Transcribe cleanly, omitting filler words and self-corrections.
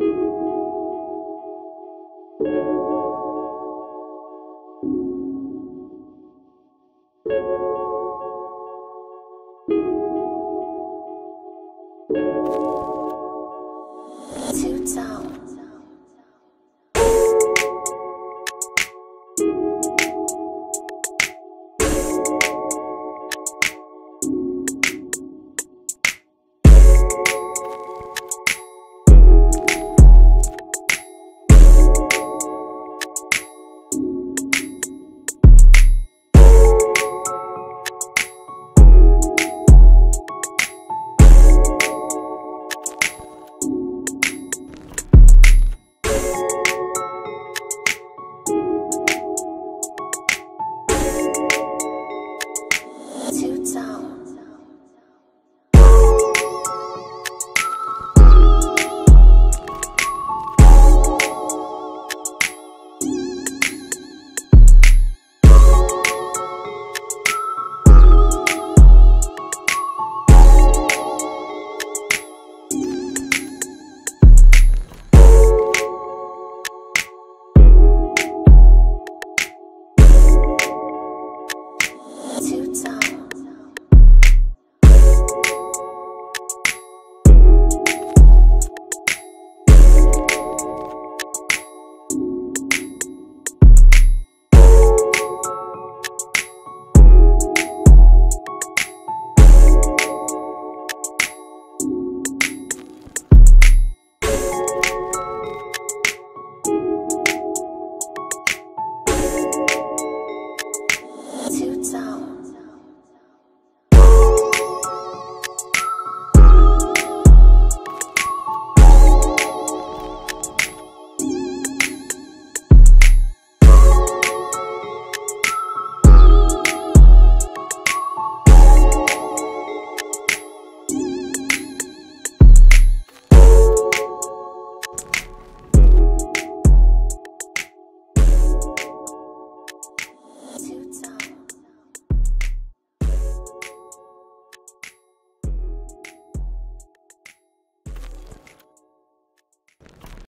2Tone.